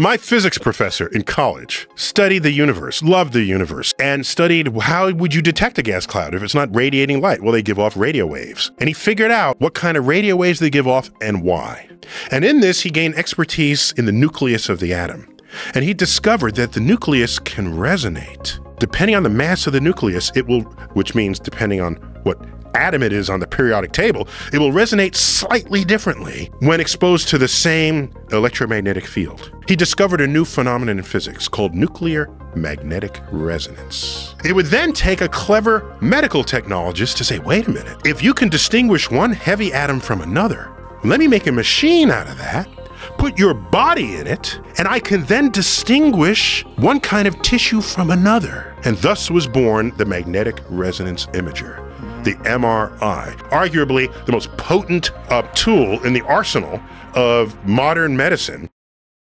My physics professor in college studied the universe, loved the universe, and studied how would you detect a gas cloud if it's not radiating light? Well, they give off radio waves. And he figured out what kind of radio waves they give off and why. And in this, he gained expertise in the nucleus of the atom. And he discovered that the nucleus can resonate. Depending on the mass of the nucleus, it will, which means depending on what atom it is on the periodic table, it will resonate slightly differently when exposed to the same electromagnetic field. He discovered a new phenomenon in physics called nuclear magnetic resonance. It would then take a clever medical technologist to say, wait a minute, if you can distinguish one heavy atom from another, let me make a machine out of that, put your body in it, and I can then distinguish one kind of tissue from another. And thus was born the magnetic resonance imager, the MRI, arguably the most potent tool in the arsenal of modern medicine.